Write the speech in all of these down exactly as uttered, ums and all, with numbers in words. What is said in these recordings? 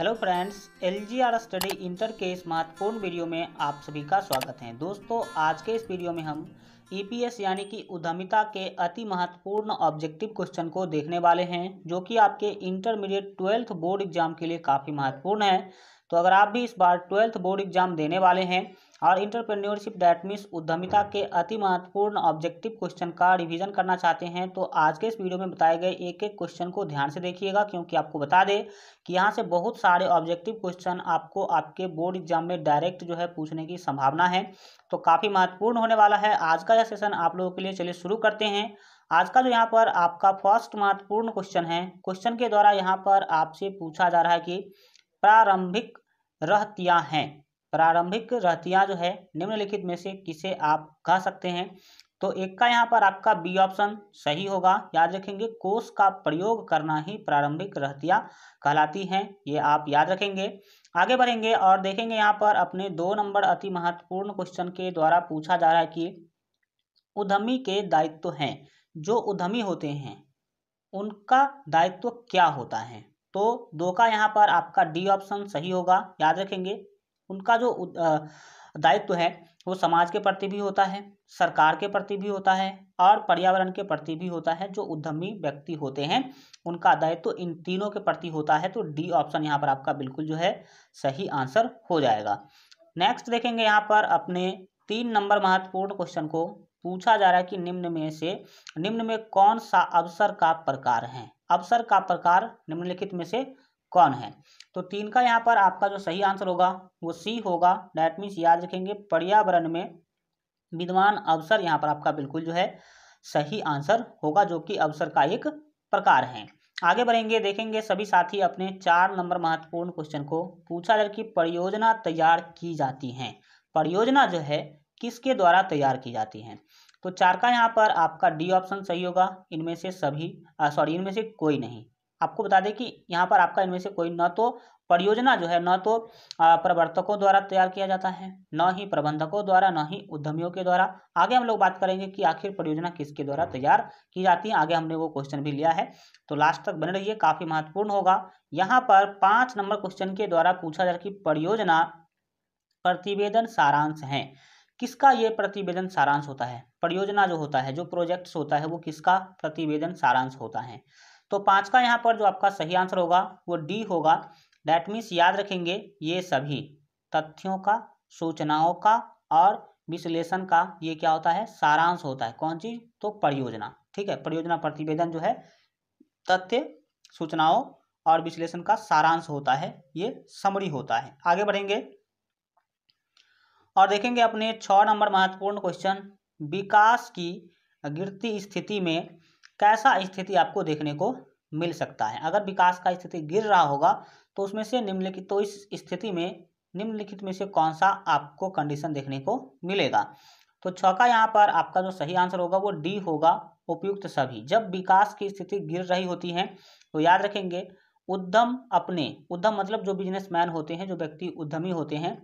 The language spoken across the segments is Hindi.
Hello friends, L G R study inter के इस महत्वपूर्ण वीडियो में आप सभी का स्वागत है। दोस्तों, आज के इस वीडियो में हम ई पी एस यानी कि उद्यमिता के अति महत्वपूर्ण ऑब्जेक्टिव क्वेश्चन को देखने वाले हैं, जो कि आपके इंटरमीडिएट ट्वेल्थ बोर्ड एग्जाम के लिए काफ़ी महत्वपूर्ण है। तो अगर आप भी इस बार ट्वेल्थ बोर्ड एग्जाम देने वाले हैं और इंटरप्रेन्योरशिप डैट मीन्स उद्यमिता के अति महत्वपूर्ण ऑब्जेक्टिव क्वेश्चन का रिवीजन करना चाहते हैं, तो आज के इस वीडियो में बताए गए एक एक क्वेश्चन को ध्यान से देखिएगा, क्योंकि आपको बता दें कि यहाँ से बहुत सारे ऑब्जेक्टिव क्वेश्चन आपको आपके बोर्ड एग्जाम में डायरेक्ट जो है पूछने की संभावना है। तो काफ़ी महत्वपूर्ण होने वाला है आज का यह सेशन आप लोगों के लिए। चलिए शुरू करते हैं। आज का जो यहाँ पर आपका फर्स्ट महत्वपूर्ण क्वेश्चन है, क्वेश्चन के द्वारा यहाँ पर आपसे पूछा जा रहा है कि प्रारंभिक रहतियां हैं। प्रारंभिक रहतियां जो है निम्नलिखित में से किसे आप कह सकते हैं? तो एक का यहाँ पर आपका बी ऑप्शन सही होगा। याद रखेंगे, कोष का प्रयोग करना ही प्रारंभिक रहतियां कहलाती हैं, ये आप याद रखेंगे। आगे बढ़ेंगे और देखेंगे यहाँ पर अपने दो नंबर अति महत्वपूर्ण क्वेश्चन के द्वारा पूछा जा रहा है कि उद्यमी के दायित्व हैं। जो उद्यमी होते हैं उनका दायित्व क्या होता है? तो दो का यहाँ पर आपका डी ऑप्शन सही होगा। याद रखेंगे, उनका जो दायित्व है वो समाज के प्रति भी होता है, सरकार के प्रति भी होता है और पर्यावरण के प्रति भी होता है। जो उद्यमी व्यक्ति होते हैं उनका दायित्व इन तीनों के प्रति होता है। तो डी ऑप्शन यहाँ पर आपका बिल्कुल जो है सही आंसर हो जाएगा। नेक्स्ट देखेंगे यहाँ पर अपने तीन नंबर महत्वपूर्ण क्वेश्चन को। पूछा जा रहा है कि निम्न में से निम्न में कौन सा अवसर का प्रकार है? अवसर का प्रकार निम्नलिखित में से कौन है? तो तीन का यहाँ पर आपका जो सही आंसर होगा वो सी होगा। डैट मीन्स याद रखेंगे, पर्यावरण में विद्यमान अवसर यहाँ पर आपका बिल्कुल जो है सही आंसर होगा, जो कि अवसर का एक प्रकार है। आगे बढ़ेंगे, देखेंगे सभी साथी अपने चार नंबर महत्वपूर्ण क्वेश्चन को। पूछा जा रहा है कि परियोजना तैयार की जाती हैं। परियोजना जो है किसके द्वारा तैयार की जाती है? तो चार का यहाँ पर आपका डी ऑप्शन सही होगा। इनमें से सभी सॉरी इनमें से कोई नहीं। आपको बता दें कि यहाँ पर आपका इनमें से कोई न तो परियोजना जो है न तो प्रवर्तकों द्वारा तैयार किया जाता है, न ही प्रबंधकों द्वारा, न ही उद्यमियों के द्वारा। आगे हम लोग बात करेंगे कि आखिर परियोजना किसके द्वारा तैयार की जाती है। आगे हमने वो क्वेश्चन भी लिया है, तो लास्ट तक बने रहिए, काफ़ी महत्वपूर्ण होगा। यहाँ पर पाँच नंबर क्वेश्चन के द्वारा पूछा जा रहा है कि परियोजना प्रतिवेदन सारांश है। किसका ये प्रतिवेदन सारांश होता है? परियोजना जो होता है, जो प्रोजेक्ट्स होता है, वो किसका प्रतिवेदन सारांश होता है? तो पाँच का यहाँ पर जो आपका सही आंसर होगा वो डी होगा। डैट मीन्स याद रखेंगे, ये सभी तथ्यों का, सूचनाओं का और विश्लेषण का ये क्या होता है? सारांश होता है। कौन चीज़? तो परियोजना। ठीक है, परियोजना प्रतिवेदन जो है तथ्य, सूचनाओं और विश्लेषण का सारांश होता है, ये समरी होता है। आगे बढ़ेंगे और देखेंगे अपने छः नंबर महत्वपूर्ण क्वेश्चन। विकास की गिरती स्थिति में कैसा स्थिति आपको देखने को मिल सकता है? अगर विकास का स्थिति गिर रहा होगा तो उसमें से निम्नलिखित, तो इस स्थिति में निम्नलिखित में से कौन सा आपको कंडीशन देखने को मिलेगा? तो छः का यहाँ पर आपका जो सही आंसर होगा वो डी होगा, उपयुक्त सभी। जब विकास की स्थिति गिर रही होती है तो याद रखेंगे उद्यम अपने, उद्यम मतलब जो बिजनेसमैन होते हैं, जो व्यक्ति उद्यमी होते हैं,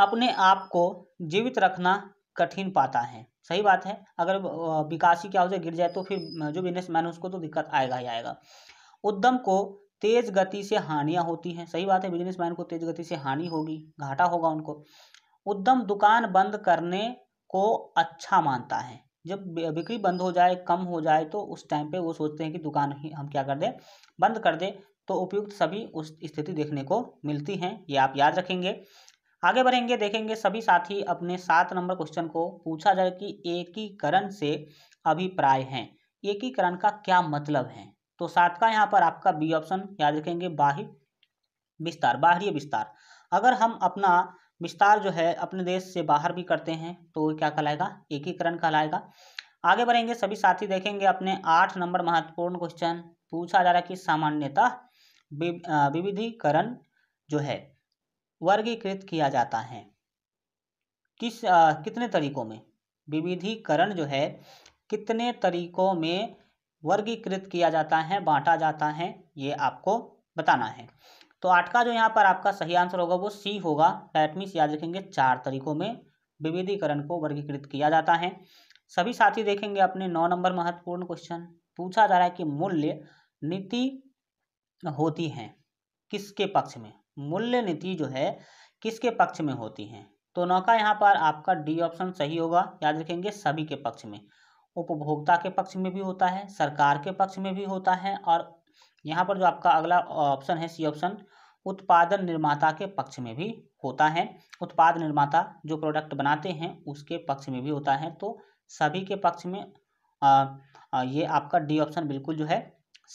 अपने आप को जीवित रखना कठिन पाता है। सही बात है, अगर विकास ही क्या हो जाए, गिर जाए, तो फिर जो बिजनेसमैन है उसको तो दिक्कत आएगा ही आएगा। उद्यम को तेज गति से हानियां होती हैं। सही बात है, बिजनेसमैन को तेज गति से हानि होगी, घाटा होगा उनको। उद्यम दुकान बंद करने को अच्छा मानता है। जब बिक्री बंद हो जाए, कम हो जाए, तो उस टाइम पे वो सोचते हैं कि दुकान ही हम क्या कर दें, बंद कर दें। तो उपयुक्त सभी उस स्थिति देखने को मिलती हैं, ये आप याद रखेंगे। आगे बढ़ेंगे, देखेंगे सभी साथी अपने सात नंबर क्वेश्चन को। पूछा जाए कि एकीकरण से अभिप्राय हैं। एकीकरण का क्या मतलब है? तो सात का यहाँ पर आपका बी ऑप्शन याद रखेंगे, बाह्य विस्तार, बाहरी विस्तार। अगर हम अपना विस्तार जो है अपने देश से बाहर भी करते हैं तो क्या कहलाएगा? एकीकरण कहलाएगा। आगे बढ़ेंगे सभी साथी, देखेंगे अपने आठ नंबर महत्वपूर्ण क्वेश्चन। पूछा जा रहा है कि सामान्यतः विविधीकरण जो है वर्गीकृत किया जाता है किस आ, कितने तरीकों में? विविधीकरण जो है कितने तरीकों में वर्गीकृत किया जाता है, बांटा जाता है, ये आपको बताना है। तो आठ का जो यहाँ पर आपका सही आंसर होगा वो सी होगा। डैट मीन्स याद रखेंगे, चार तरीकों में विविधीकरण को वर्गीकृत किया जाता है। सभी साथी देखेंगे अपने नौ नंबर महत्वपूर्ण क्वेश्चन। पूछा जा रहा है कि मूल्य नीति होती है किसके पक्ष में, मूल्य नीति जो है किसके पक्ष में होती है। तो नौका यहाँ पर आपका डी ऑप्शन सही होगा, याद रखेंगे सभी के पक्ष में, उपभोक्ता के पक्ष में भी होता है, सरकार के पक्ष में भी होता है, और यहाँ पर जो आपका अगला ऑप्शन है सी ऑप्शन उत्पादन निर्माता के पक्ष में भी होता है, उत्पाद निर्माता जो प्रोडक्ट बनाते हैं उसके पक्ष में भी होता है। तो सभी के पक्ष में आ, आ, ये आपका डी ऑप्शन बिल्कुल जो है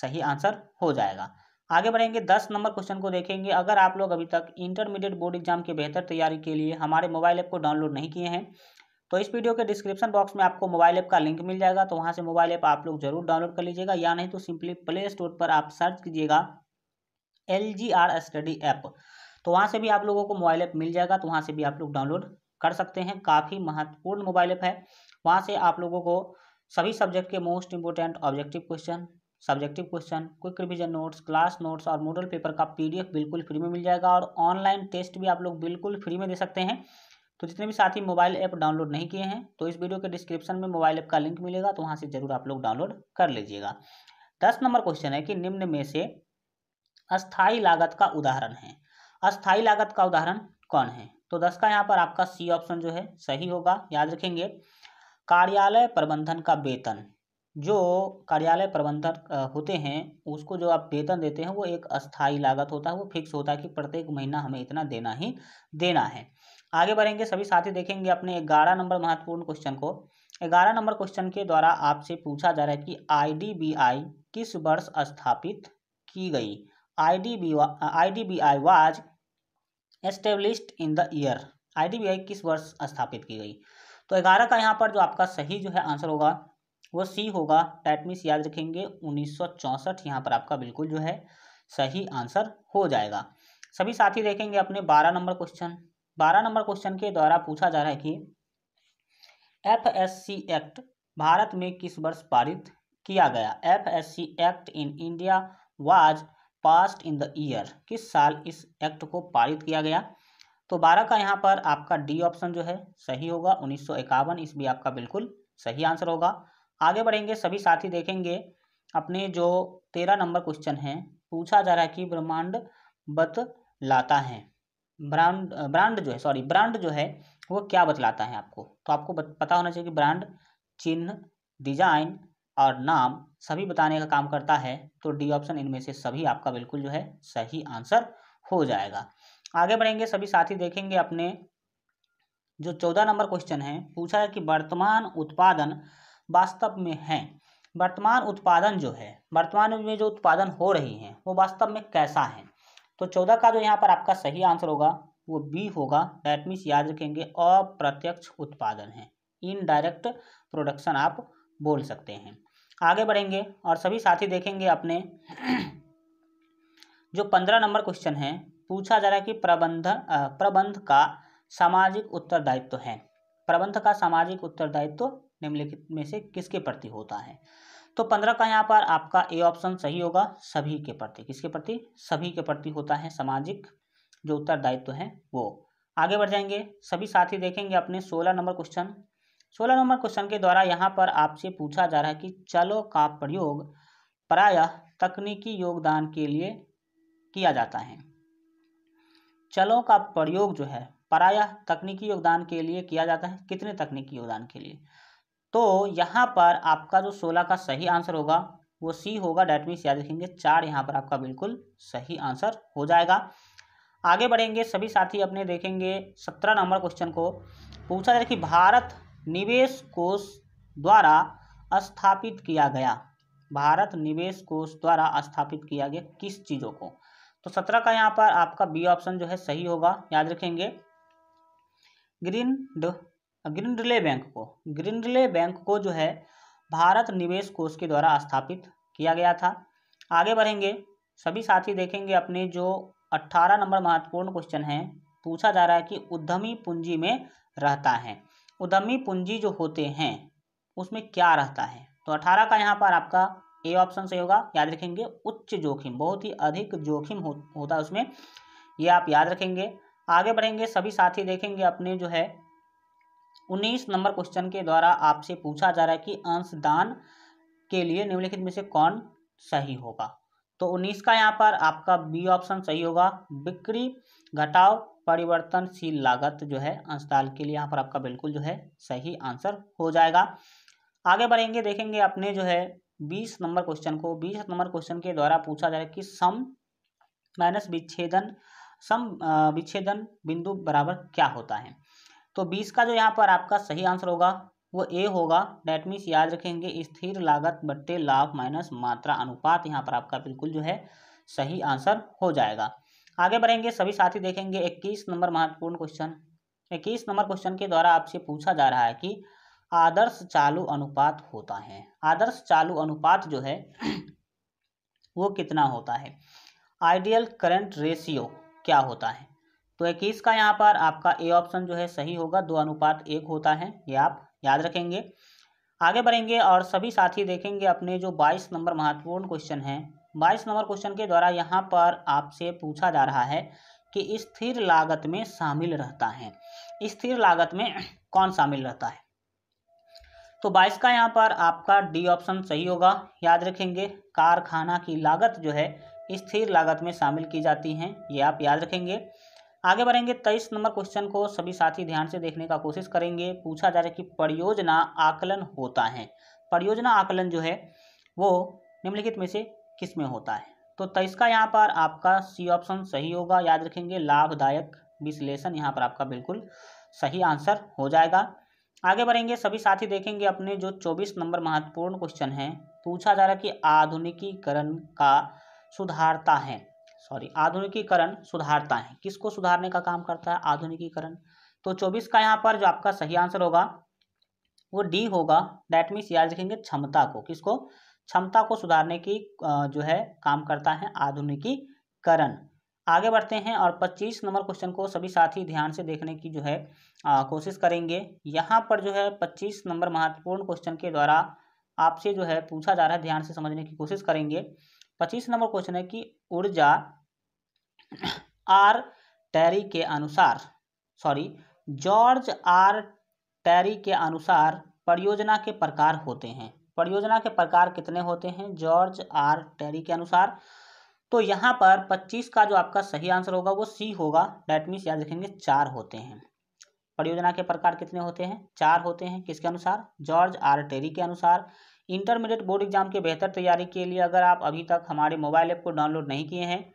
सही आंसर हो जाएगा। आगे बढ़ेंगे दस नंबर क्वेश्चन को देखेंगे। अगर आप लोग अभी तक इंटरमीडिएट बोर्ड एग्जाम की बेहतर तैयारी के लिए हमारे मोबाइल ऐप को डाउनलोड नहीं किए हैं तो इस वीडियो के डिस्क्रिप्शन बॉक्स में आपको मोबाइल ऐप का लिंक मिल जाएगा, तो वहाँ से मोबाइल ऐप आप लोग जरूर डाउनलोड कर लीजिएगा, या नहीं तो सिंपली प्ले स्टोर पर आप सर्च कीजिएगा L G R study app, तो वहाँ से भी आप लोगों को मोबाइल ऐप मिल जाएगा, तो वहाँ से भी आप लोग डाउनलोड कर सकते हैं। काफ़ी महत्वपूर्ण मोबाइल ऐप है, वहाँ से आप लोगों को सभी सब्जेक्ट के most important objective question, subjective question, quick revision notes, class notes और मॉडल पेपर का पीडीएफ बिल्कुल फ्री में मिल जाएगा, और ऑनलाइन टेस्ट भी आप लोग बिल्कुल फ्री में दे सकते हैं। तो जितने भी साथी मोबाइल ऐप डाउनलोड नहीं किए हैं तो इस वीडियो के डिस्क्रिप्शन में मोबाइल ऐप का लिंक मिलेगा, तो वहाँ से जरूर आप लोग डाउनलोड कर लीजिएगा। दस नंबर क्वेश्चन है कि निम्न में से अस्थायी लागत का उदाहरण है, अस्थायी लागत का उदाहरण कौन है। तो दस का यहाँ पर आपका सी ऑप्शन जो है सही होगा, याद रखेंगे कार्यालय प्रबंधन का वेतन, जो कार्यालय प्रबंधक होते हैं उसको जो आप वेतन देते हैं वो एक अस्थायी लागत होता है, वो फिक्स होता है कि प्रत्येक महीना हमें इतना देना ही देना है। आगे बढ़ेंगे, सभी साथी देखेंगे अपने ग्यारह नंबर महत्वपूर्ण क्वेश्चन को। ग्यारह नंबर क्वेश्चन के द्वारा आपसे पूछा जा रहा है कि आई डी बी आई किस वर्ष स्थापित की गई, I D B I was established in the year, I D B I किस वर्ष स्थापित की गई। तो ग्यारह का यहाँ पर जो आपका सही जो है आंसर होगा वो सी होगा, दैट मीन्स याद रखेंगे उन्नीस सौ चौंसठ यहाँ पर आपका बिल्कुल जो है सही आंसर हो जाएगा। सभी साथी देखेंगे अपने बारह नंबर क्वेश्चन। बारह नंबर क्वेश्चन के द्वारा पूछा जा रहा है कि F S C act Bharat में किस वर्ष पारित किया गया, F S C act in India was passed in the year, किस साल इस एक्ट को पारित किया गया। तो बारह का यहाँ पर आपका डी ऑप्शन जो है सही होगा, उन्नीस सौ इक्यावन इस भी आपका बिल्कुल सही आंसर होगा। आगे बढ़ेंगे, सभी साथी देखेंगे अपने जो तेरह नंबर क्वेश्चन है। पूछा जा रहा है कि ब्रह्मांड बतलाता है, ब्रांड ब्रांड जो है सॉरी ब्रांड जो है वो क्या बतलाता है आपको। तो आपको पता होना चाहिए कि ब्रांड चिन्ह, डिजाइन और नाम सभी बताने का काम करता है। तो डी ऑप्शन इनमें से सभी आपका बिल्कुल जो है सही आंसर हो जाएगा। आगे बढ़ेंगे, सभी साथी देखेंगे अपने जो चौदह नंबर क्वेश्चन है। पूछा है कि वर्तमान उत्पादन वास्तव में है, वर्तमान उत्पादन जो है वर्तमान में जो उत्पादन हो रही है वो वास्तव में कैसा है। तो चौदह का जो यहाँ पर आपका सही आंसर होगा वो बी होगा, दैट मीन्स याद रखेंगे अप्रत्यक्ष उत्पादन है, इनडायरेक्ट प्रोडक्शन आप बोल सकते हैं। आगे बढ़ेंगे और सभी साथी देखेंगे अपने जो पंद्रह नंबर क्वेश्चन है। पूछा जा रहा है कि प्रबंधन प्रबंध का सामाजिक उत्तरदायित्व है, प्रबंध का सामाजिक उत्तरदायित्व निम्नलिखित में से किसके प्रति होता है। तो पंद्रह का यहाँ पर आपका ए ऑप्शन सही होगा, सभी के प्रति, किसके प्रति, सभी के प्रति होता है सामाजिक जो उत्तरदायित्व है वो। आगे बढ़ जाएंगे, सभी साथी देखेंगे अपने सोलह नंबर क्वेश्चन। सोलह नंबर क्वेश्चन के द्वारा यहाँ पर आपसे पूछा जा रहा है कि चलो का प्रयोग प्रायः तकनीकी योगदान के लिए किया जाता है, चलो का प्रयोग जो है प्रायः तकनीकी योगदान के लिए किया जाता है, कितने तकनीकी योगदान के लिए। तो यहाँ पर आपका जो सोलह का सही आंसर होगा वो सी होगा, डैट मीन्स याद रखेंगे चार यहाँ पर आपका बिल्कुल सही आंसर हो जाएगा। आगे बढ़ेंगे, सभी साथी अपने देखेंगे सत्रह नंबर क्वेश्चन को। पूछा जाए कि भारत निवेश कोष द्वारा स्थापित किया गया, भारत निवेश कोष द्वारा स्थापित किया गया किस चीज़ों को। तो सत्रह का यहाँ पर आपका बी ऑप्शन जो है सही होगा, याद रखेंगे ग्रीन ड ग्रीनरिले बैंक को, ग्रीनरिले बैंक को जो है भारत निवेश कोष के द्वारा स्थापित किया गया था। आगे बढ़ेंगे, सभी साथी देखेंगे अपने जो अट्ठारह नंबर महत्वपूर्ण क्वेश्चन है। पूछा जा रहा है कि उद्यमी पूंजी में रहता है, उद्यमी पूंजी जो होते हैं उसमें क्या रहता है। तो अठारह का यहाँ पर आपका ए ऑप्शन सही होगा, याद रखेंगे उच्च जोखिम, बहुत ही अधिक जोखिम हो, होता है उसमें, ये आप याद रखेंगे। आगे बढ़ेंगे, सभी साथी देखेंगे अपने जो है उन्नीस नंबर क्वेश्चन के द्वारा आपसे पूछा जा रहा है कि अंशदान के लिए निम्नलिखित में से कौन सही होगा। तो उन्नीस का यहाँ पर आपका बी ऑप्शन सही होगा, बिक्री घटाओ परिवर्तनशील लागत जो है अंशदाल के लिए यहाँ पर आपका बिल्कुल जो है सही आंसर हो जाएगा। आगे बढ़ेंगे, देखेंगे अपने जो है बीस नंबर क्वेश्चन को। बीस नंबर क्वेश्चन के द्वारा पूछा जाए कि सम माइनस विच्छेदन सम विच्छेदन बिंदु बराबर क्या होता है। तो बीस का जो यहाँ पर आपका सही आंसर होगा वो ए होगा। डेट मीन्स याद रखेंगे स्थिर लागत बट्टे लाभ माइनस मात्रा अनुपात यहाँ पर आपका बिल्कुल जो है सही आंसर हो जाएगा। आगे बढ़ेंगे, सभी साथी देखेंगे इक्कीस नंबर महत्वपूर्ण क्वेश्चन। इक्कीस नंबर क्वेश्चन के द्वारा आपसे पूछा जा रहा है कि आदर्श चालू अनुपात होता है, आदर्श चालू अनुपात जो है वो कितना होता है, आइडियल करंट रेशियो क्या होता है। तो इक्कीस का यहाँ पर आपका ए ऑप्शन जो है सही होगा, दो अनुपात एक होता है, ये आप याद रखेंगे। आगे बढ़ेंगे और सभी साथी देखेंगे अपने जो बाईस नंबर महत्वपूर्ण क्वेश्चन है। बाईस नंबर क्वेश्चन के द्वारा यहाँ पर आपसे पूछा जा रहा है कि स्थिर लागत में शामिल रहता है, स्थिर लागत में कौन शामिल रहता है। तो बाईस का यहाँ पर आपका डी ऑप्शन सही होगा। याद रखेंगे कारखाना की लागत जो है स्थिर लागत में शामिल की जाती है, ये आप याद रखेंगे। आगे बढ़ेंगे तेईस नंबर क्वेश्चन को, सभी साथी ध्यान से देखने का कोशिश करेंगे। पूछा जा रहा है कि परियोजना आकलन होता है, परियोजना आकलन जो है वो निम्नलिखित में से किस में होता है। तो तेईस का यहाँ पर आपका सी ऑप्शन सही होगा। याद रखेंगे लाभदायक विश्लेषण यहाँ पर आपका बिल्कुल सही आंसर हो जाएगा। आगे बढ़ेंगे, सभी साथी देखेंगे अपने जो चौबीस नंबर महत्वपूर्ण क्वेश्चन है। पूछा जा रहा है कि आधुनिकीकरण का सुधारता है सॉरी आधुनिकीकरण सुधारता है, किसको सुधारने का काम करता है आधुनिकीकरण। तो चौबीस का यहाँ पर जो आपका सही आंसर होगा वो डी होगा। डेट मीन्स याद रखेंगे क्षमता को, किसको, क्षमता को सुधारने की जो है काम करता है आधुनिकीकरण। आगे बढ़ते हैं और पच्चीस नंबर क्वेश्चन को सभी साथी ध्यान से देखने की जो है आ, कोशिश करेंगे। यहाँ पर जो है पच्चीस नंबर महत्वपूर्ण क्वेश्चन के द्वारा आपसे जो है पूछा जा रहा है, ध्यान से समझने की कोशिश करेंगे। पच्चीस नंबर क्वेश्चन है कि ऊर्जा आर टेरी के अनुसार सॉरी जॉर्ज आर टेरी के अनुसार परियोजना के प्रकार होते हैं, परियोजना के प्रकार कितने होते हैं जॉर्ज आर टेरी के अनुसार। तो यहाँ पर पच्चीस का जो आपका सही आंसर होगा वो सी होगा। डेट मीन्स याद रखेंगे चार होते हैं, परियोजना के प्रकार कितने होते हैं, चार होते हैं, किसके अनुसार, जॉर्ज आर टेरी के अनुसार। इंटरमीडिएट बोर्ड एग्जाम के बेहतर तैयारी के लिए अगर आप अभी तक हमारे मोबाइल ऐप को डाउनलोड नहीं किए हैं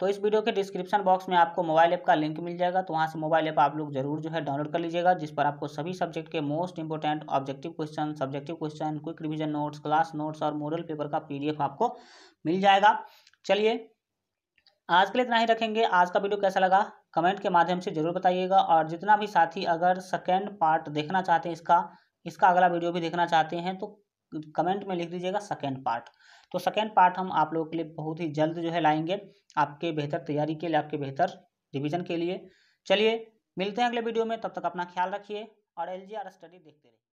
तो इस वीडियो के डिस्क्रिप्शन बॉक्स में आपको मोबाइल ऐप का लिंक मिल जाएगा, तो वहां से मोबाइल ऐप आप लोग जरूर जो है डाउनलोड कर लीजिएगा, जिस पर आपको सभी सब्जेक्ट के most important objective question, subjective question, quick revision notes, class notes और मॉडल पेपर का पीडीएफ आपको मिल जाएगा। चलिए आज के लिए इतना ही रखेंगे। आज का वीडियो कैसा लगा कमेंट के माध्यम से जरूर बताइएगा, और जितना भी साथी अगर सेकेंड पार्ट देखना चाहते हैं, इसका इसका अगला वीडियो भी देखना चाहते हैं तो कमेंट में लिख दीजिएगा सेकेंड पार्ट। तो सेकेंड पार्ट हम आप लोगों के लिए बहुत ही जल्द जो है लाएंगे, आपके बेहतर तैयारी के लिए, आपके बेहतर रिवीजन के लिए। चलिए मिलते हैं अगले वीडियो में, तब तक अपना ख्याल रखिए और एल जी आर स्टडी देखते रहिए।